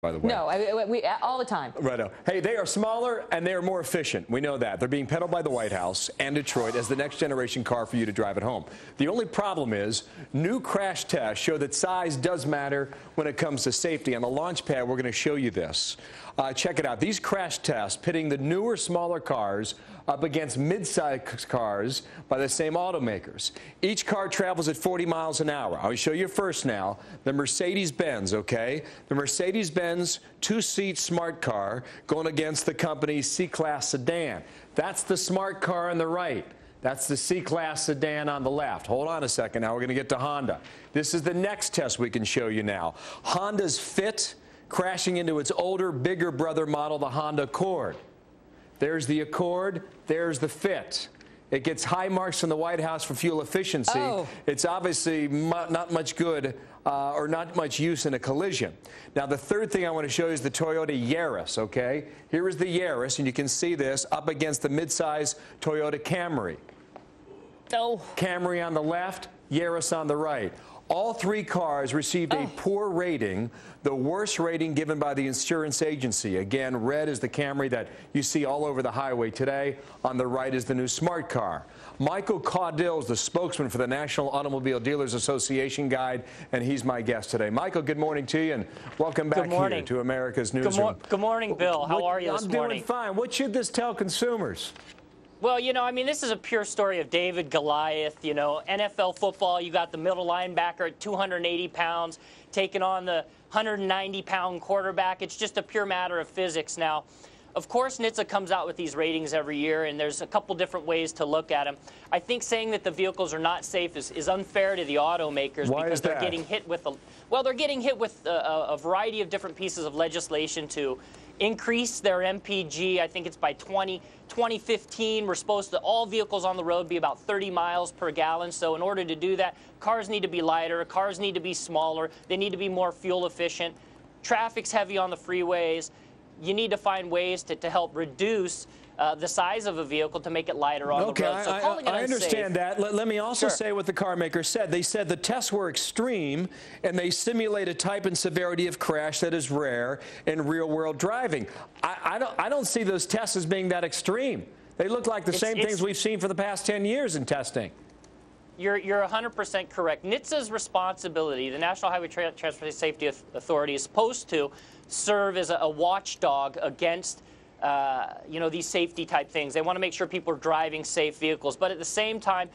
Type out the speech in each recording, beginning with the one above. by the way. No, we all the time. Righto. Hey, they are smaller and they are more efficient. We know that. They're being peddled by the White House and Detroit as the next generation car for you to drive at home. The only problem is new crash tests show that size does matter when it comes to safety. On the launch pad, we're going to show you this. Check it out. These crash tests pitting the newer, smaller cars up against mid-sized cars by the same automakers. Each car travels at 40 miles an hour. I'll show you first now the Mercedes-Benz, okay? The Mercedes-Benz two-seat smart car going against the company's C-Class sedan. That's the smart car on the right. That's the C-Class sedan on the left. Hold on a second. Now we're going to get to Honda. This is the next test we can show you now. Honda's Fit crashing into its older, bigger brother model, the Honda Accord. There's the Accord. There's the Fit. It gets high marks from the White House for fuel efficiency. Oh. It's obviously not much good or not much use in a collision. Now, the third thing I want to show you is the Toyota Yaris, okay? Here is the Yaris, and you can see this up against the midsize Toyota Camry. Oh. Camry on the left, Yaris on the right. All three cars received a poor rating, the worst rating given by the insurance agency. Again, red is the Camry that you see all over the highway today. On the right is the new smart car. Michael Caudill is the spokesman for the National Automobile Dealers Association guide, and he's my guest today. Michael, good morning to you, and welcome back here to America's Newsroom. Good morning, Bill. How are you this morning? I'm doing fine. What should this tell consumers? Well, you know, I mean, this is a pure story of David Goliath. You know, NFL football, you got the middle linebacker at 280 pounds taking on the 190-pound quarterback. It's just a pure matter of physics. Now, of course, NHTSA comes out with these ratings every year, and there's a couple different ways to look at them. I think saying that the vehicles are not safe is unfair to the automakers. Why because is they're that? Getting hit with a variety of different pieces of legislation to increase their MPG. I think it's by 2015, we're supposed to all vehicles on the road be about 30 miles per gallon. So in order to do that, cars need to be lighter, cars need to be smaller, they need to be more fuel efficient. Traffic's heavy on the freeways. You need to find ways to help reduce the size of a vehicle to make it lighter on the road. So I understand that. Let me also say what the car maker said. They said the tests were extreme, and they simulate a type and severity of crash that is rare in real-world driving. I don't see those tests as being that extreme. They look like the same things we've seen for the past 10 years in testing. You're 100% correct. NHTSA's responsibility, the National Highway Transportation Safety Authority, is supposed to serve as a watchdog against you know, these safety type things. They want to make sure people are driving safe vehicles. But at the same time,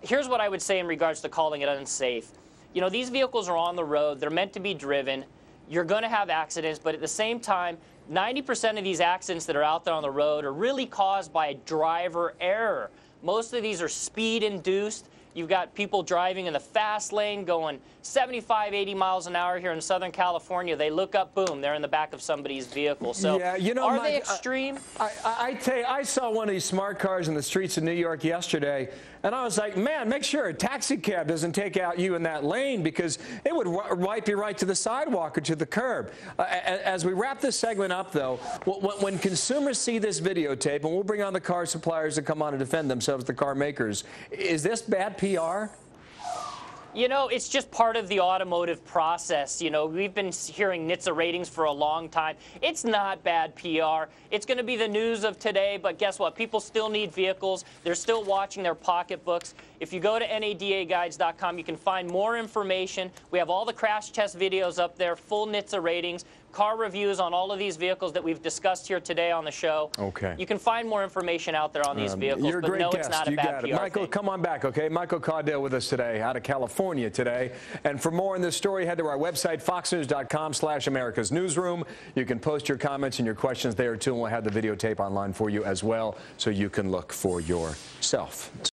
here's what I would say in regards to calling it unsafe. You know, these vehicles are on the road. They're meant to be driven. You're going to have accidents, but at the same time, 90% of these accidents that are out there on the road are really caused by driver error. Most of these are speed-induced. You've got people driving in the fast lane going 75, 80 miles an hour here in Southern California. They look up, boom, they're in the back of somebody's vehicle. So yeah, you know, are they extreme? I tell you, I saw one of these smart cars in the streets of New York yesterday, and I was like, man, make sure a taxi cab doesn't take out you in that lane, because it would wipe you right to the sidewalk or to the curb. As we wrap this segment up, though, when consumers see this videotape, and we'll bring on the car suppliers that come on to defend themselves, the car makers, is this bad PR? You know, it's just part of the automotive process. You know, we've been hearing NHTSA ratings for a long time. It's not bad PR. It's going to be the news of today, but guess what? People still need vehicles. They're still watching their pocketbooks. If you go to NADAGuides.com, you can find more information. We have all the crash test videos up there, full NHTSA ratings, car reviews on all of these vehicles that we've discussed here today on the show. Okay. You can find more information out there on these vehicles. You're a great guest. It's not a bad PR. Michael, come on back, okay? Michael Caudill with us today out of California today. And for more on this story, head to our website, foxnews.com/America's Newsroom. You can post your comments and your questions there, too, and we'll have the videotape online for you as well, so you can look for yourself.